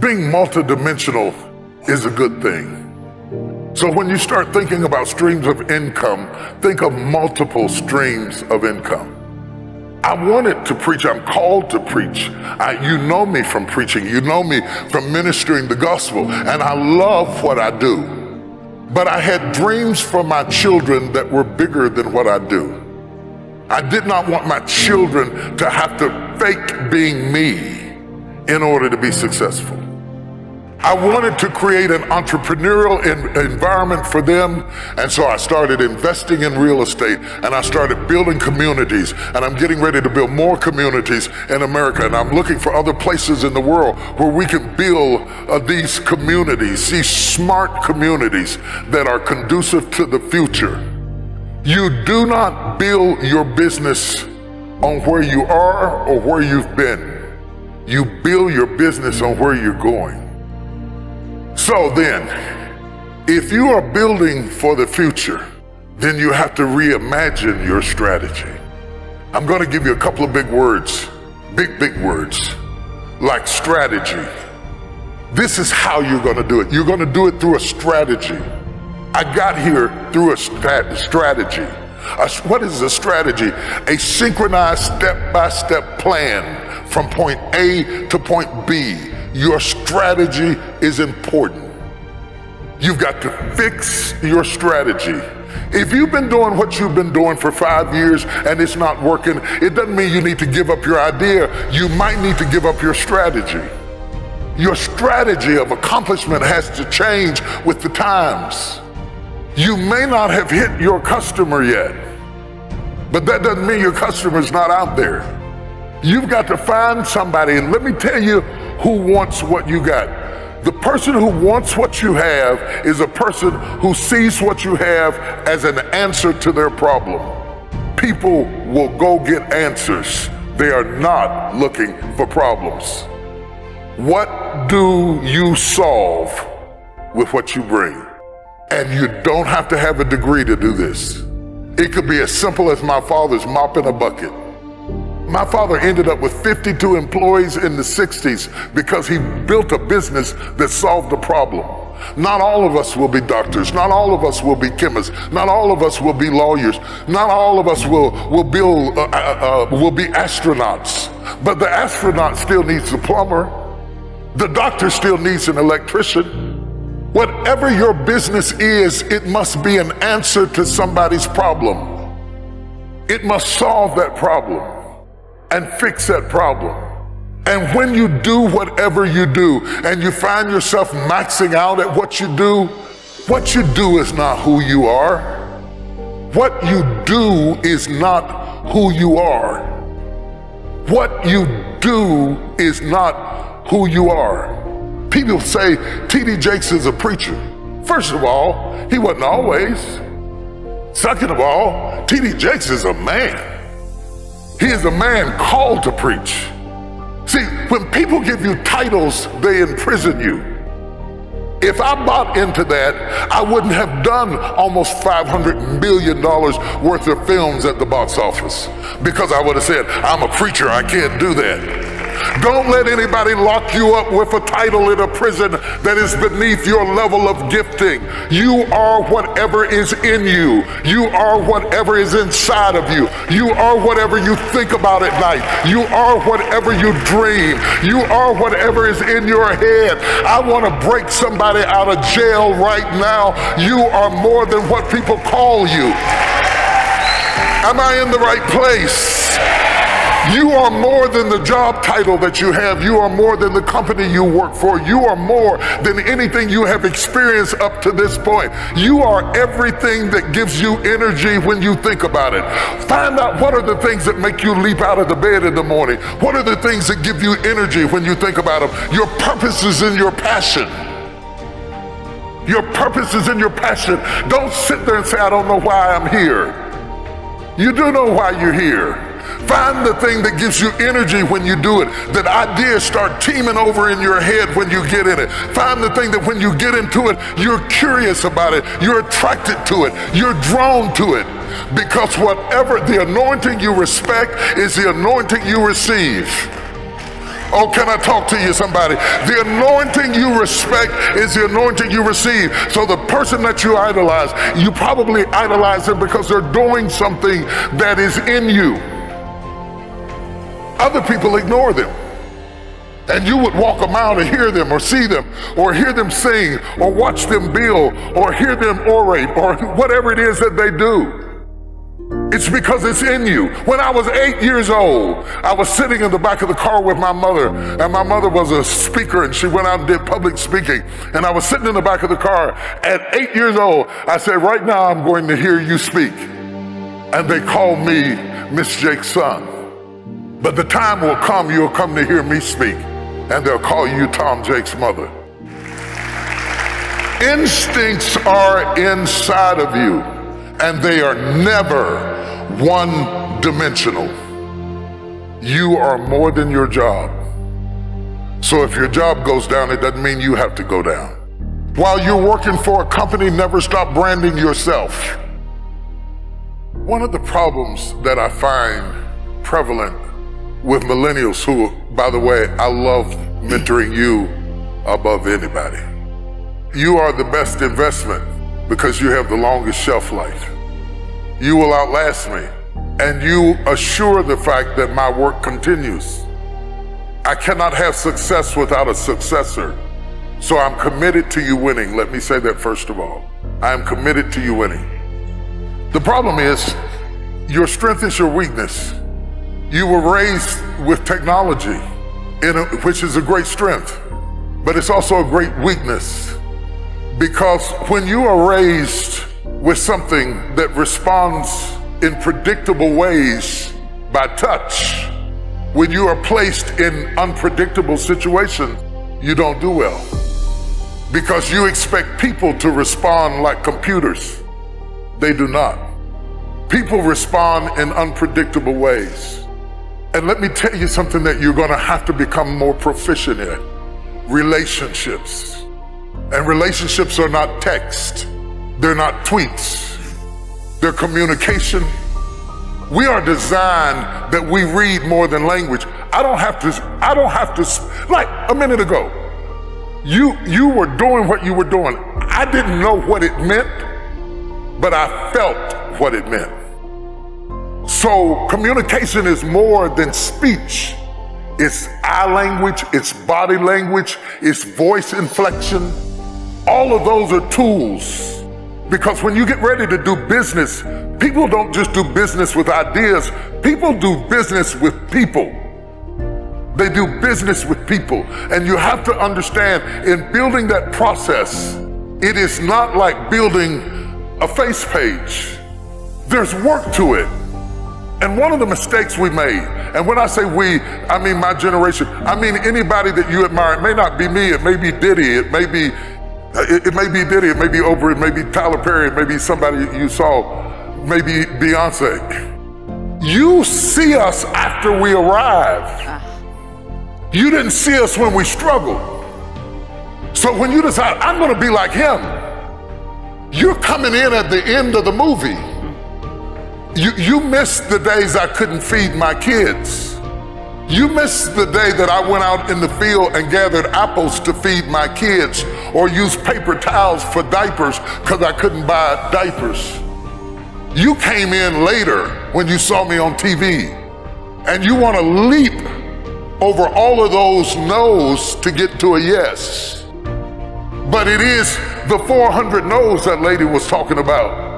being multidimensional is a good thing. So when you start thinking about streams of income, think of multiple streams of income. I wanted to preach, I'm called to preach. You know me from preaching, you know me from ministering the gospel, and I love what I do. But I had dreams for my children that were bigger than what I do. I did not want my children to have to fake being me in order to be successful. I wanted to create an entrepreneurial environment for them, and so I started investing in real estate, and I started building communities, and I'm getting ready to build more communities in America, and I'm looking for other places in the world where we can build these communities, these smart communities that are conducive to the future. You do not build your business on where you are or where you've been. You build your business on where you're going. So then, if you are building for the future, then you have to reimagine your strategy. I'm going to give you a couple of big words, big words, like strategy. This is how you're going to do it. You're going to do it through a strategy. I got here through a strategy. What is a strategy? A synchronized step-by-step plan from point A to point B. Your strategy is important. You've got to fix your strategy. If you've been doing what you've been doing for 5 years and it's not working, it doesn't mean you need to give up your idea. You might need to give up your strategy. Your strategy of accomplishment has to change with the times. You may not have hit your customer yet, but that doesn't mean your customer's not out there. You've got to find somebody, and let me tell you, who wants what you got. The person who wants what you have is a person who sees what you have as an answer to their problem. People will go get answers. They are not looking for problems. What do you solve with what you bring? And you don't have to have a degree to do this. It could be as simple as my father's mop in a bucket. My father ended up with 52 employees in the 60s because he built a business that solved the problem. Not all of us will be doctors. Not all of us will be chemists. Not all of us will be lawyers. Not all of us will be astronauts. But the astronaut still needs a plumber. The doctor still needs an electrician. Whatever your business is, it must be an answer to somebody's problem. It must solve that problem and fix that problem. And when you do whatever you do and you find yourself maxing out at what you do is not who you are. What you do is not who you are. What you do is not who you are. People say T.D. Jakes is a preacher. First of all, he wasn't always. Second of all, T.D. Jakes is a man. He is a man called to preach. See, when people give you titles, they imprison you. If I bought into that, I wouldn't have done almost $500 million worth of films at the box office, because I would have said, I'm a preacher, I can't do that. Don't let anybody lock you up with a title in a prison that is beneath your level of gifting. You are whatever is in you. You are whatever is inside of you. You are whatever you think about at night. You are whatever you dream. You are whatever is in your head. I want to break somebody out of jail right now. You are more than what people call you. Am I in the right place? You are more than the job title that you have. You are more than the company you work for. You are more than anything you have experienced up to this point. You are everything that gives you energy when you think about it. Find out what are the things that make you leap out of the bed in the morning. What are the things that give you energy when you think about them? Your purpose is in your passion. Your purpose is in your passion. Don't sit there and say, I don't know why I'm here. You do know why you're here. Find the thing that gives you energy when you do it. That ideas start teeming over in your head when you get in it. Find the thing that when you get into it, you're curious about it. You're attracted to it. You're drawn to it. Because whatever the anointing you respect is the anointing you receive. Oh, can I talk to you, somebody? The anointing you respect is the anointing you receive. So the person that you idolize, you probably idolize them because they're doing something that is in you. Other people ignore them. And you would walk a mile to hear them or see them or hear them sing or watch them build or hear them orate or whatever it is that they do. It's because it's in you. When I was 8 years old, I was sitting in the back of the car with my mother, and my mother was a speaker, and she went out and did public speaking, and I was sitting in the back of the car. At 8 years old, I said, right now I'm going to hear you speak. And they called me Miss Jake's son. But the time will come, you'll come to hear me speak, and they'll call you Tom Jake's mother. Instincts are inside of you, and they are never one-dimensional. You are more than your job. So if your job goes down, it doesn't mean you have to go down. While you're working for a company, never stop branding yourself. One of the problems that I find prevalent with millennials, who, by the way, I love mentoring you above anybody. You are the best investment because you have the longest shelf life. You will outlast me, and you assure the fact that my work continues. I cannot have success without a successor, so I'm committed to you winning. Let me say that first of all. I am committed to you winning. The problem is, your strength is your weakness. You were raised with technology, which is a great strength, but it's also a great weakness, because when you are raised with something that responds in predictable ways by touch, when you are placed in unpredictable situations, you don't do well, because you expect people to respond like computers. They do not. People respond in unpredictable ways. And let me tell you something that you're gonna have to become more proficient in: relationships. And relationships are not text. They're not tweets. They're communication. We are designed that we read more than language. I don't have to, like a minute ago, you were doing what you were doing. I didn't know what it meant, but I felt what it meant. So communication is more than speech. It's eye language, it's body language, it's voice inflection. All of those are tools. Because when you get ready to do business, people don't just do business with ideas. People do business with people. They do business with people. And you have to understand, in building that process, it is not like building a face page. There's work to it. And one of the mistakes we made, and when I say we, I mean my generation. I mean anybody that you admire. It may not be me, it may be Diddy, it may be Diddy, it may be Oprah, it may be Tyler Perry, it may be somebody you saw, maybe Beyonce. You see us after we arrive. You didn't see us when we struggled. So when you decide, I'm gonna be like him, you're coming in at the end of the movie. You missed the days I couldn't feed my kids. You missed the day that I went out in the field and gathered apples to feed my kids, or used paper towels for diapers because I couldn't buy diapers. You came in later when you saw me on TV, and you want to leap over all of those no's to get to a yes. But it is the 400 no's that lady was talking about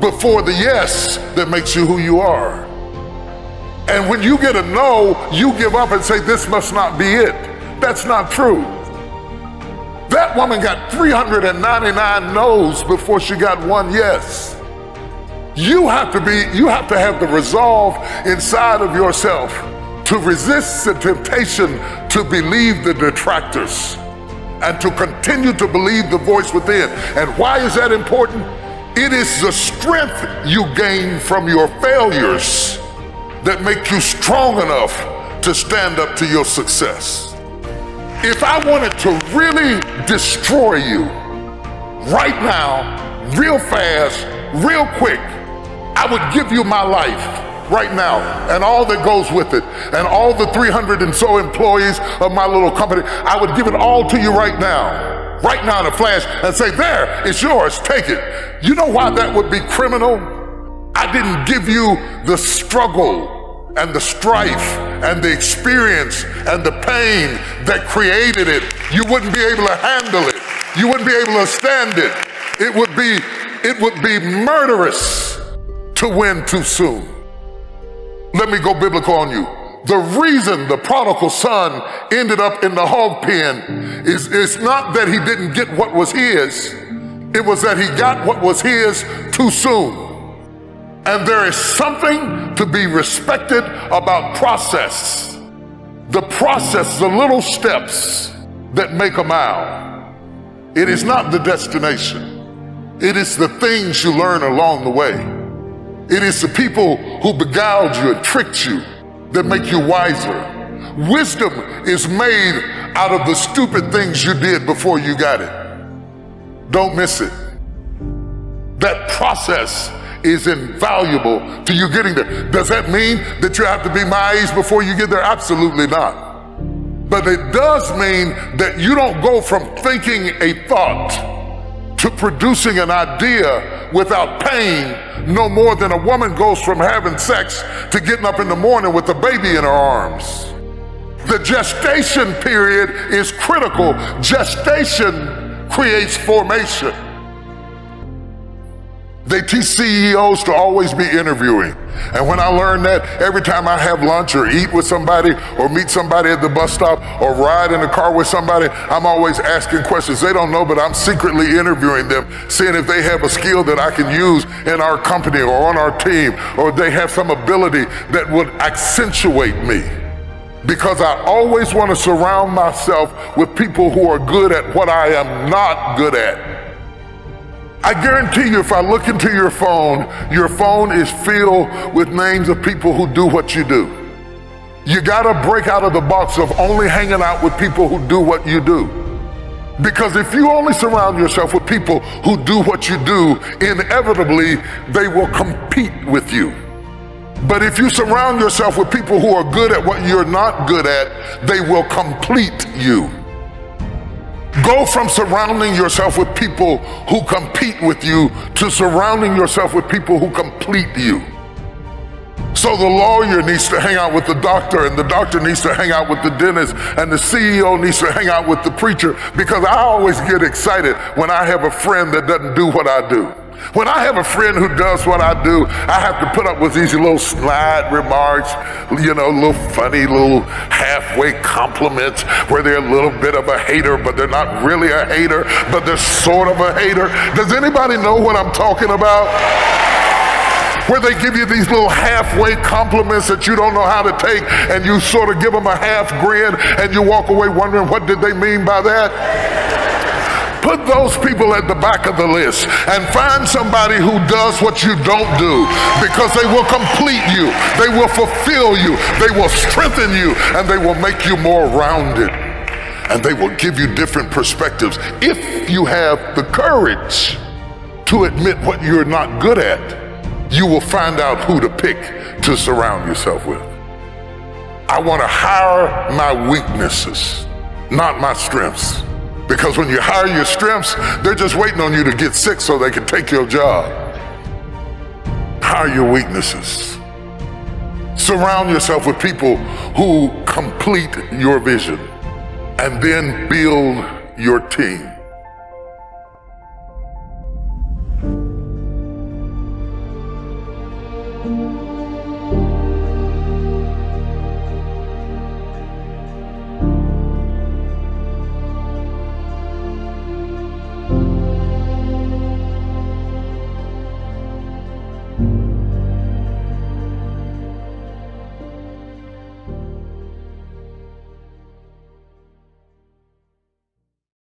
before the yes that makes you who you are. And when you get a no, you give up and say, this must not be it. That's not true. That woman got 399 no's before she got one yes. You have to have the resolve inside of yourself to resist the temptation to believe the detractors and to continue to believe the voice within. And why is that important? It is the strength you gain from your failures that make you strong enough to stand up to your success. If I wanted to really destroy you right now, real fast, real quick, I would give you my life. right now and all that goes with it and all the 300 and so employees of my little company, I would give it all to you right now in a flash and say, there, it's yours, take it. You know why that would be criminal? I didn't give you the struggle and the strife and the experience and the pain that created it. You wouldn't be able to handle it. You wouldn't be able to stand it. It would be murderous to win too soon. Let me go biblical on you. The reason the prodigal son ended up in the hog pen is it's not that he didn't get what was his, it was that he got what was his too soon. And there is something to be respected about process. The process, the little steps that make a mile. It is not the destination. It is the things you learn along the way. It is the people who beguiled you and tricked you that make you wiser. Wisdom is made out of the stupid things you did before you got it. Don't miss it. That process is invaluable to you getting there. Does that mean that you have to be my age before you get there? Absolutely not. But it does mean that you don't go from thinking a thought to producing an idea without pain, no more than a woman goes from having sex to getting up in the morning with a baby in her arms. The gestation period is critical. Gestation creates formation. They teach CEOs to always be interviewing. And when I learned that, every time I have lunch or eat with somebody or meet somebody at the bus stop or ride in the car with somebody, I'm always asking questions. They don't know, but I'm secretly interviewing them, seeing if they have a skill that I can use in our company or on our team, or they have some ability that would accentuate me. Because I always want to surround myself with people who are good at what I am not good at. I guarantee you, if I look into your phone is filled with names of people who do what you do. You gotta break out of the box of only hanging out with people who do what you do. Because if you only surround yourself with people who do what you do, inevitably they will compete with you. But if you surround yourself with people who are good at what you're not good at, they will complete you. Go from surrounding yourself with people who compete with you to surrounding yourself with people who complete you. So the lawyer needs to hang out with the doctor, and the doctor needs to hang out with the dentist, and the CEO needs to hang out with the preacher, because I always get excited when I have a friend that doesn't do what I do. When I have a friend who does what I do, I have to put up with these little snide remarks, you know, little funny, little halfway compliments where they're a little bit of a hater, but they're not really a hater, but they're sort of a hater. Does anybody know what I'm talking about? Where they give you these little halfway compliments that you don't know how to take, and you sort of give them a half grin, and you walk away wondering, what did they mean by that? Put those people at the back of the list and find somebody who does what you don't do, because they will complete you, they will fulfill you, they will strengthen you, and they will make you more rounded. And they will give you different perspectives if you have the courage to admit what you're not good at. You will find out who to pick to surround yourself with. I want to hire my weaknesses, not my strengths. Because when you hire your strengths, they're just waiting on you to get sick so they can take your job. Hire your weaknesses. Surround yourself with people who complete your vision, and then build your team.